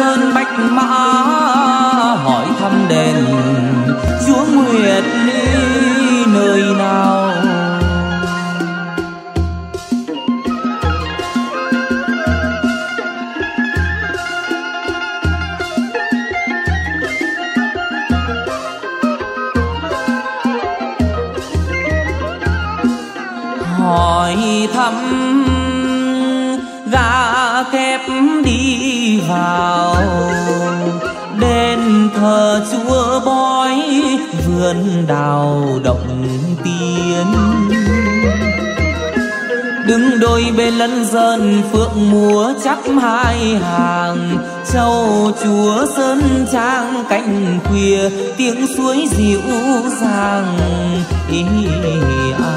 sơn bách mã hỏi thăm đền Chúa Nguyệt Ly nơi nào. Hỏi thăm gã kép đi vào đền thờ Chúa Bói, vườn đào động tiên đứng đôi bên lân dân phượng múa chắp hai hàng. Châu chúa sơn trang cánh khuya tiếng suối dịu dàng ý à.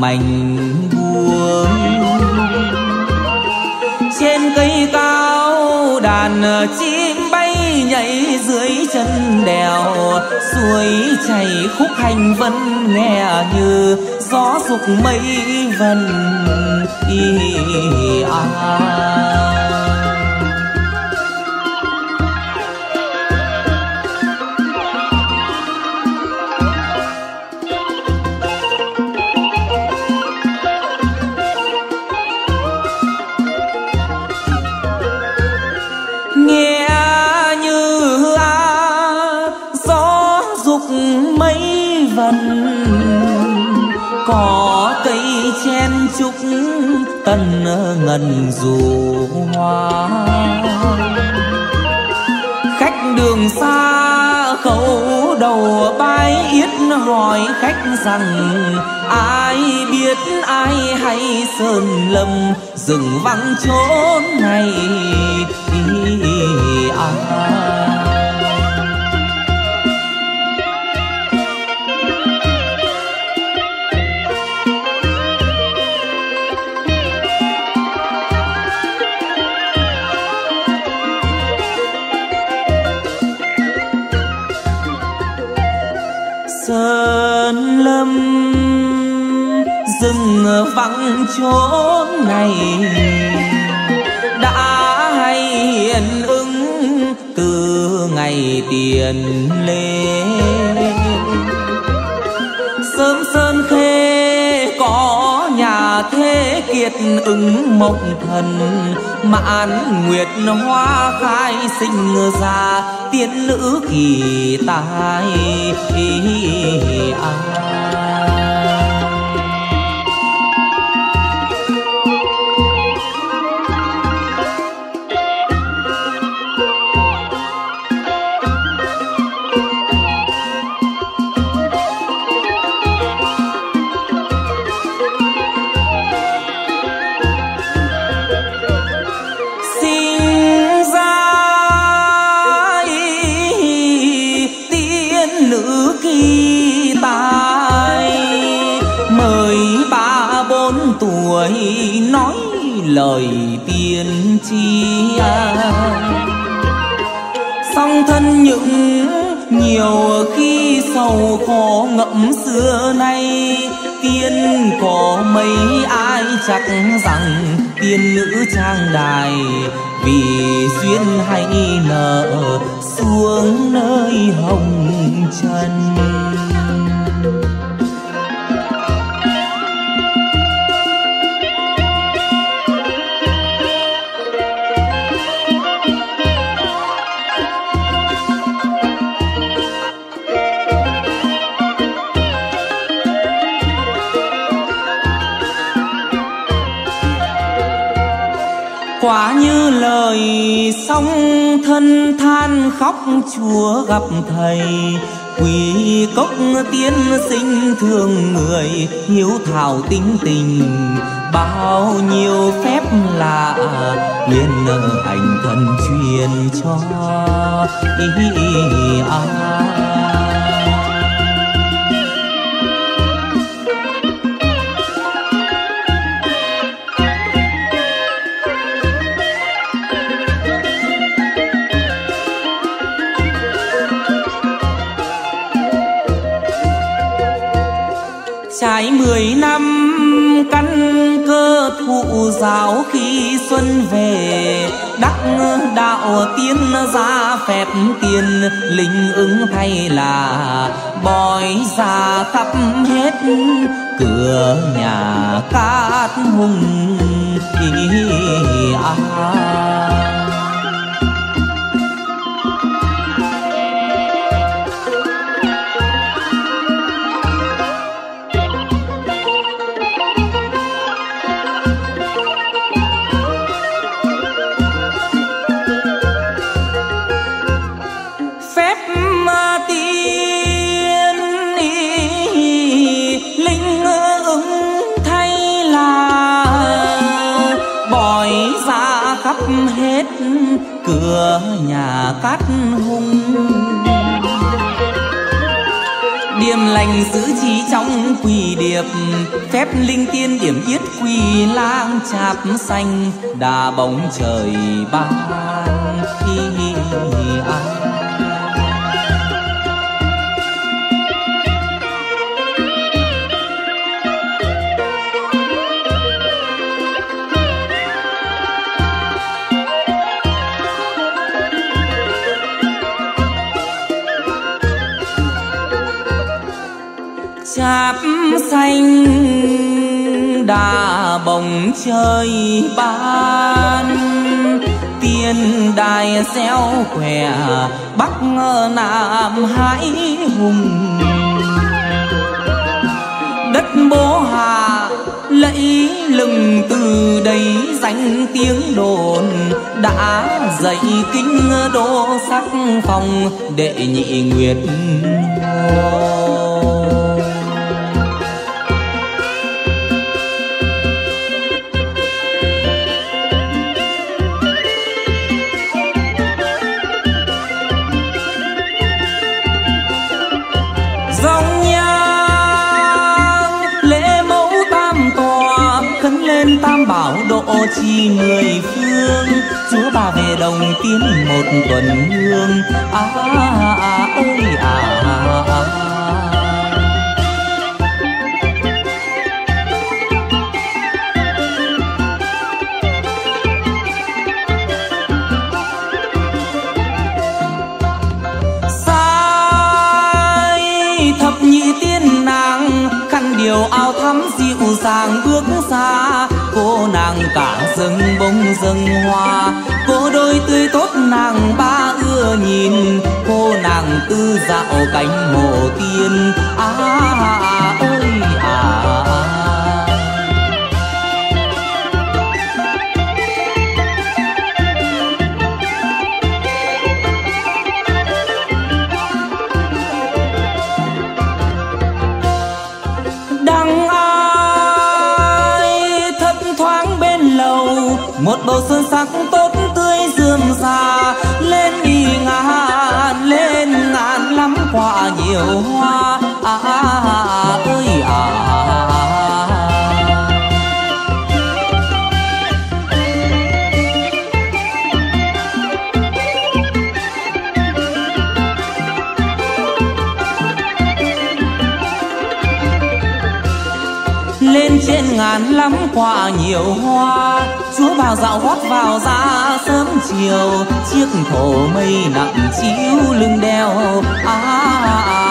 Mảnh buông trên cây cao đàn chim bay nhảy dưới chân đèo, suối chảy khúc hành vẫn nghe như gió dục mây vần ý à. Tân ngần dù hoa khách đường xa khẩu đầu bái yết hỏi khách rằng ai biết ai hay sơn lâm rừng vắng chốn này à. Rừng vắng chốn này đã hay hiện ứng từ ngày tiền lễ. Sớm sơn khê có nhà thế kiệt ứng mộc thần, mãn nguyệt hoa khai sinh ra tiên nữ kỳ tài à. Nói lời tiên tri song thân những nhiều khi sầu khó ngậm xưa nay. Tiên có mấy ai chắc rằng tiên nữ trang đài vì duyên hay nợ xuống nơi hồng trần. Quả như lời song thân than khóc chúa gặp thầy, quỳ cốc tiên sinh thương người hiếu thảo tính tình bao nhiêu phép lạ liên hành thân truyền cho ai. Trải 10 năm căn cơ thụ giáo khi xuân về, đắc đạo tiên gia phép tiền linh ứng thay là bói ra khắp hết cửa nhà cát hùng à. Hết cửa nhà cát hung, điềm lành giữ trí trong quỳ điệp, phép linh tiên điểm yết quỳ lang chạp xanh đà bóng trời ban khi ai. Cháp xanh đà bồng trời ban, tiên đài xéo khỏe bắc nam hải hùng, đất bố hà lẫy lừng từ đấy danh tiếng đồn, đã dậy kinh đô sắc phong đệ nhị nguyệt hồ. Chi 10 phương chúa bà về đồng tiến 1 tuần hương à, ôi à. Điều áo thắm dịu dàng bước xa, cô nàng cả rừng bông rừng hoa, cô đôi tươi tốt nàng ba ưa nhìn, cô nàng tư dạo cánh hồ tiên ôi à. Một bầu xuân sắc tốt tươi rườm rà, lên đi ngàn lên ngàn lắm quả nhiều hoa ơi à. Lên trên ngàn lắm quả nhiều hoa, chúa vào dạo hót vào ra sớm chiều, chiếc thổ mây nặng chiếu lưng đeo ơi à.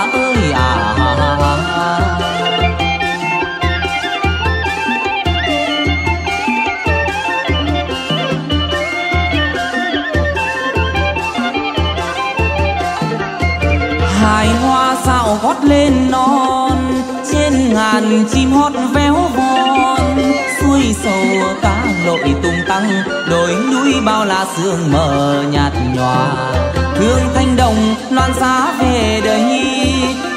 Hài hoa dạo hót lên non, trên ngàn chim hót véo von, xuôi sầu cá lội tung tăng, đồi núi bao la sương mờ nhạt nhòa, hương thanh đồng loan giá về đời nhi,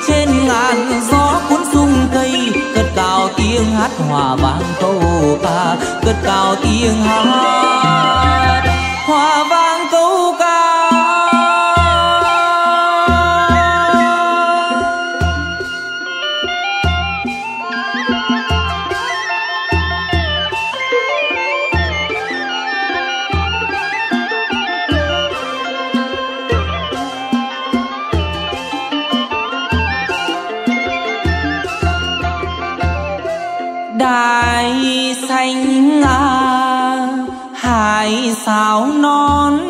trên ngàn gió cuốn rung cây, cất cao tiếng hát hòa vang câu ca, cất cao tiếng hát. anh à, hải sáo non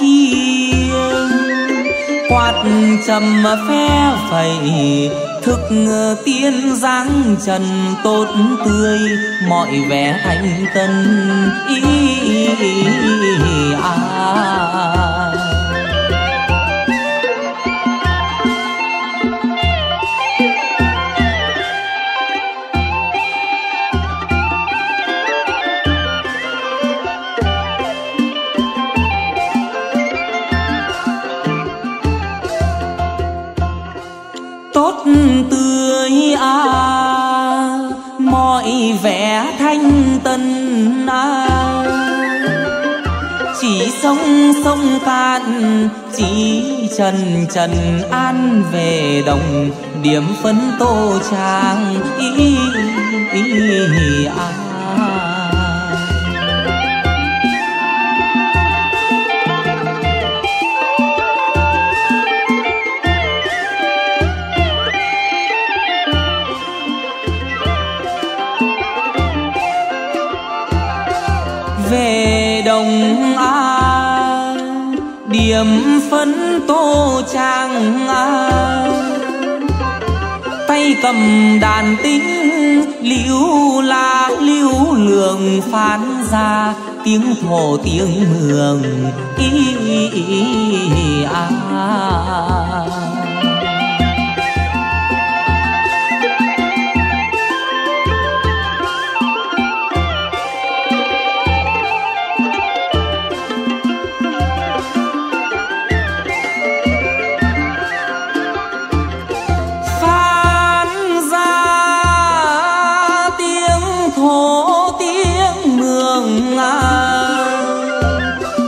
chiêng quạt trầm phe phẩy thức tiên dáng trần tốt tươi mọi vẻ anh tân ý à. Vẻ thanh tân à, chỉ sông cạn chỉ trần an về đồng điểm phấn tô trang ý à. Điểm phấn tô trang à, tay cầm đàn tính liễu lá liễu lường phán ra tiếng thổ tiếng mường ý à.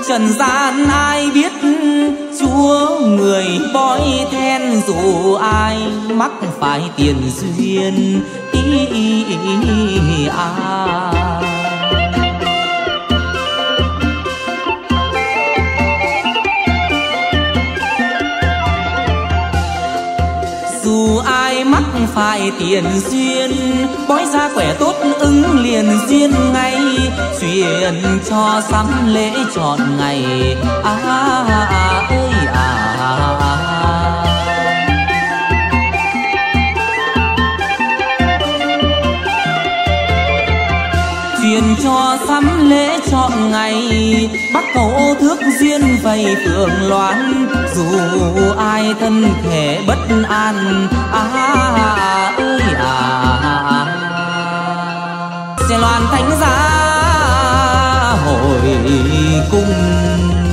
Trần gian ai biết chúa người bói then dù ai mắc phải tiền duyên ý à. Dù ai mắc phải tiền duyên bói ra quẻ tốt ứng liền duyên ngay truyền cho sắm lễ trọn ngày ơi à. Truyền cho sắm lễ trọn ngày bắc cầu ô thước duyên vầy phượng loan dù ai thân thể bất an ơi à. Xe loan thánh giá hồi cung